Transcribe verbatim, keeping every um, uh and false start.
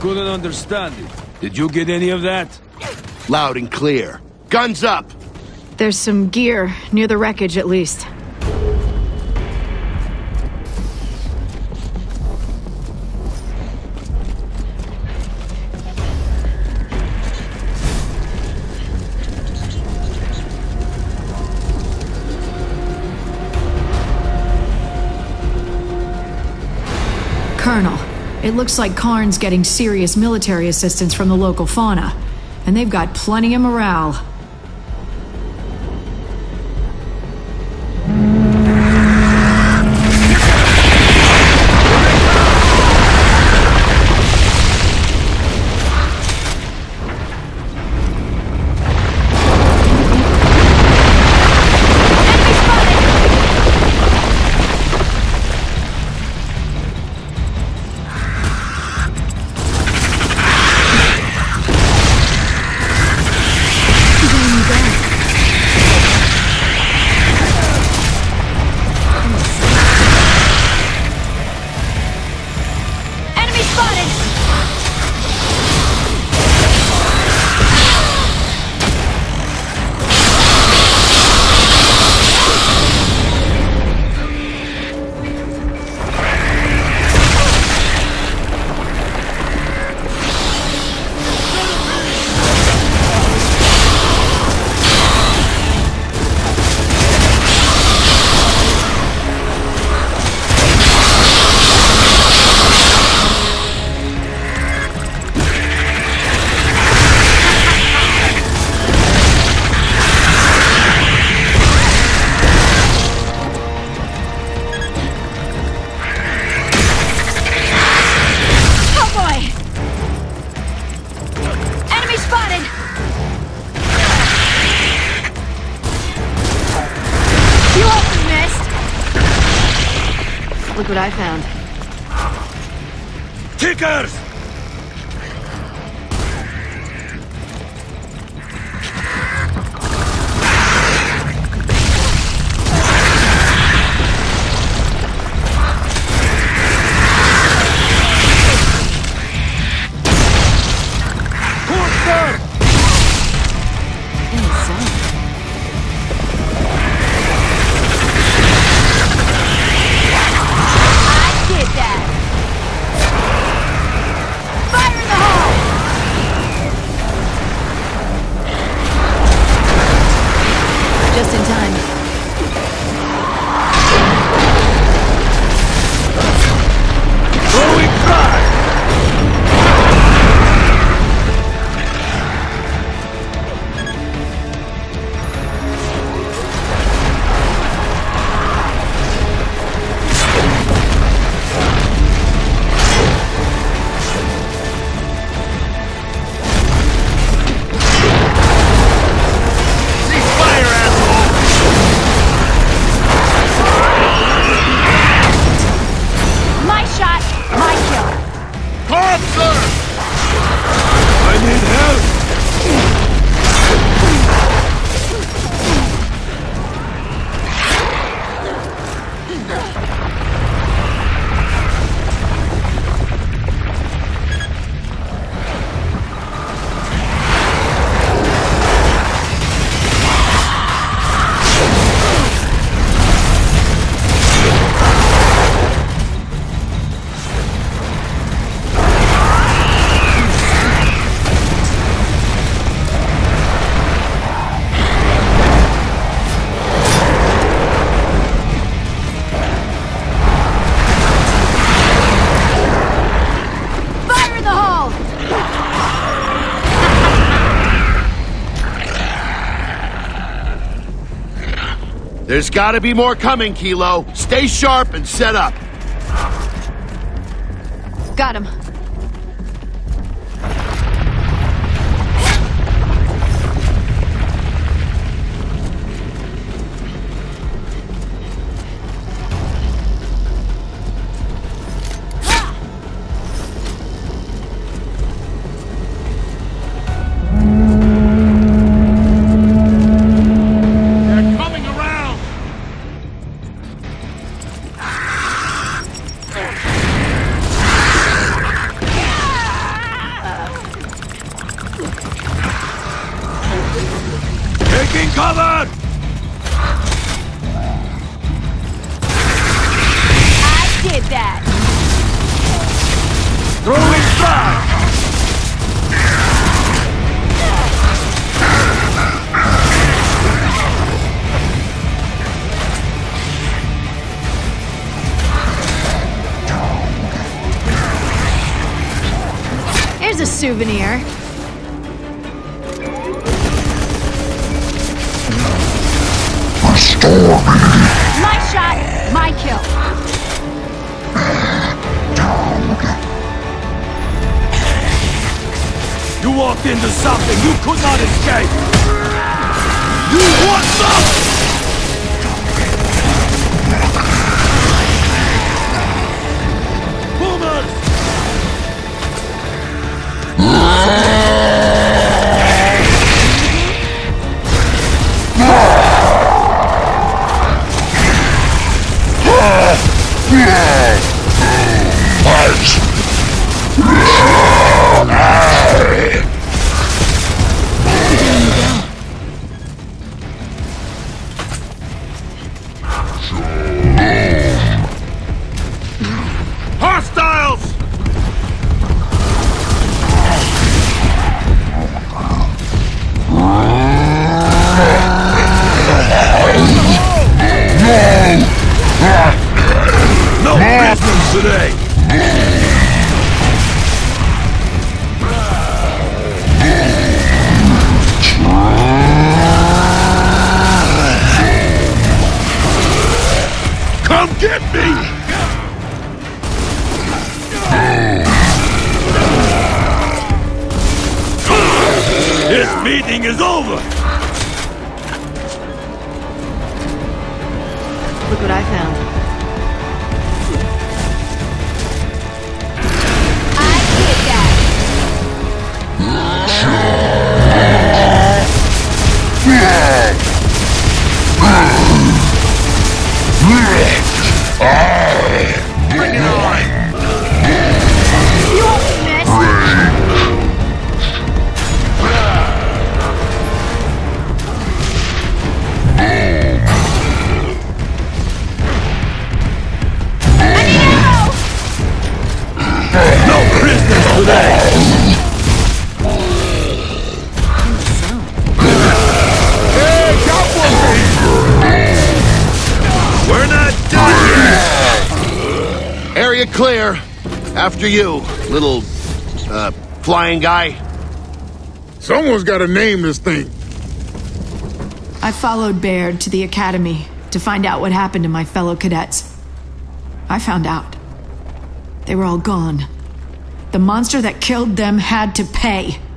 couldn't understand it. Did you get any of that? Loud and clear. Guns up! There's some gear near the wreckage, at least. Colonel, it looks like Karn's getting serious military assistance from the local fauna, and they've got plenty of morale. Look what I found. Tickers! There's gotta be more coming, Kilo. Stay sharp and set up. Got him. Taking cover! I did that! Throwing fire! Here's a souvenir. My shot, my kill. You walked into something you could not escape. You want something? Clear. After you, little, uh, flying guy. Someone's got to name this thing. I followed Baird to the academy to find out what happened to my fellow cadets. I found out. They were all gone. The monster that killed them had to pay.